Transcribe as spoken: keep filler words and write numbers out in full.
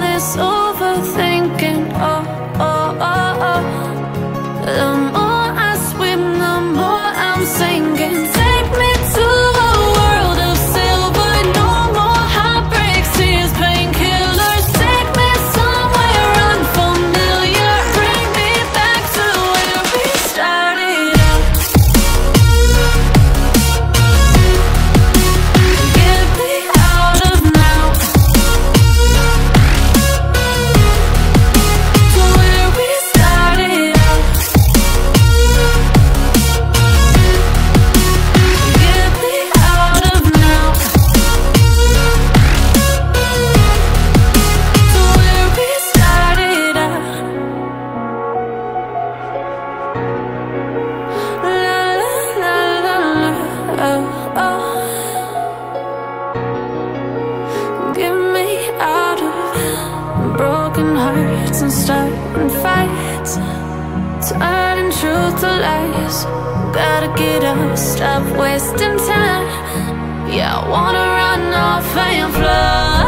this overthinking. Oh, oh, oh, oh, the more I swim, the more I'm sinking. Take me to a world of silver, no more heartbreaks, tears, painkillers. Take me somewhere unfamiliar, bring me back to where we started out. Get me out of now, to where we started out. Get me out of now, to where we started out. La la la la la, oh, oh. Get me out of broken hearts and starting fights, turning truth to lies. Gotta get up, stop wasting time. Yeah, I wanna run off and fly.